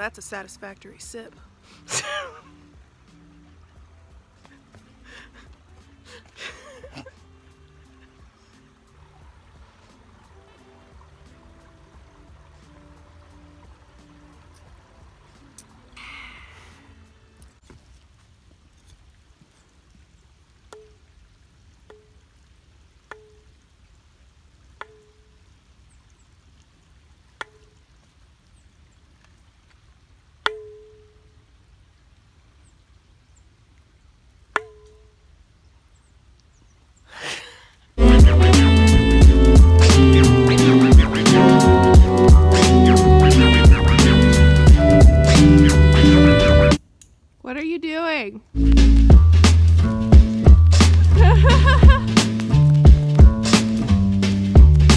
that's a satisfactory sip. What are you doing?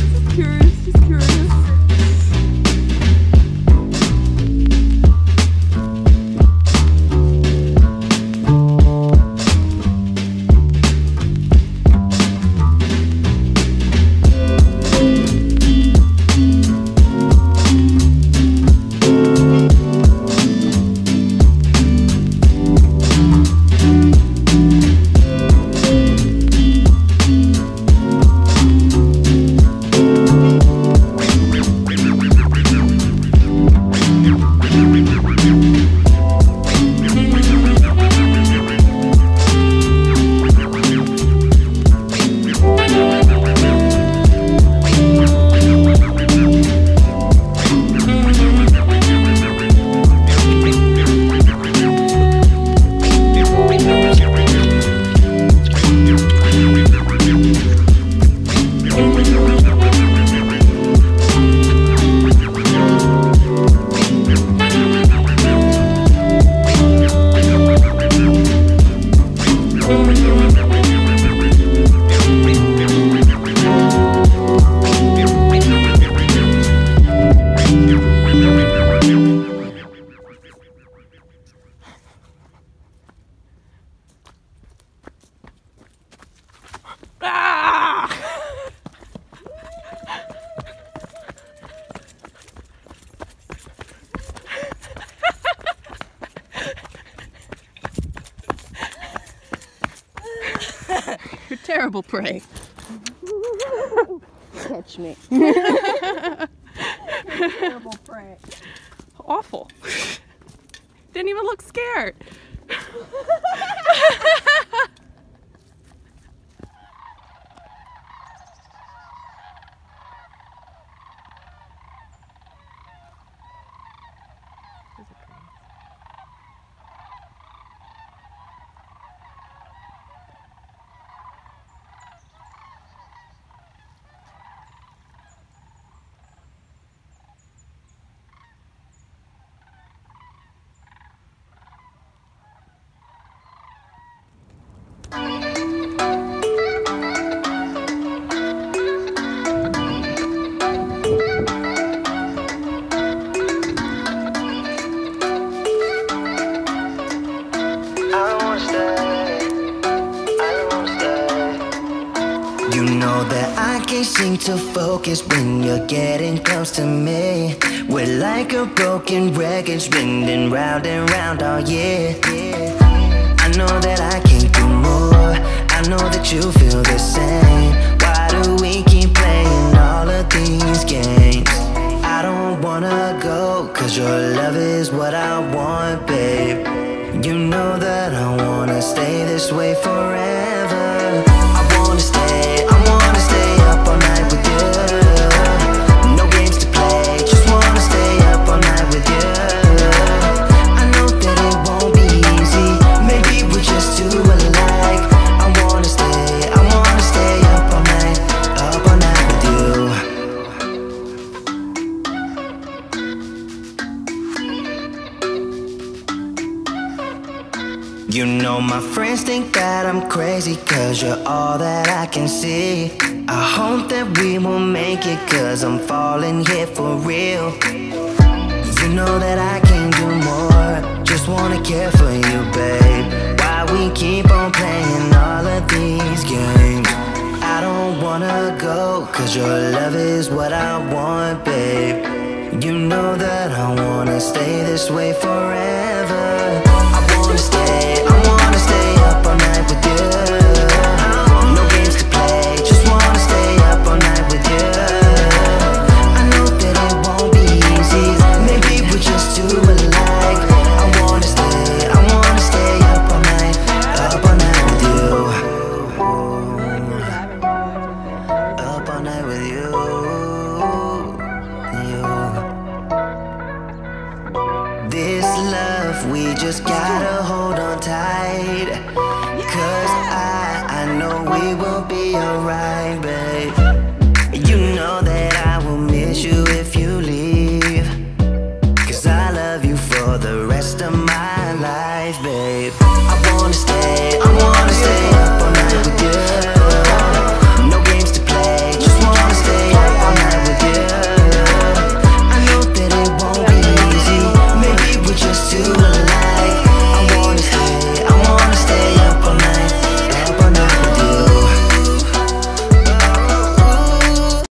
Just curious, just curious. You're terrible prey. Catch me. You're terrible prey. Awful. Didn't even look scared. Seem to focus when you're getting close to me. We're like a broken record, spinning round and round all year. I know that I can do more. I know that you feel the same. Why do we keep playing all of these games? I don't wanna go, cause your love is what I want, babe. You know that I wanna stay this way forever. I wanna stay, I wanna all night with you. No games to play, just wanna stay up all night with you. I know that it won't be easy, maybe we're just too alike. I wanna stay up all night with you. You know my friends think that I'm crazy, cause you're all that I can see. I hope that we will make it, cause I'm falling here for real. You know that I can do more, just wanna care for you, babe. Why we keep on playing all of these games? I don't wanna go, cause your love is what I want, babe. You You know that I wanna stay this way forever. I wanna stay up all night with you. No games to play, just wanna stay up all night with you. I know that it won't be easy, maybe we're just too alike. I wanna stay up all night with you. Up all night with you. This love, we just gotta hold on tight, 'cause I know we will be alright.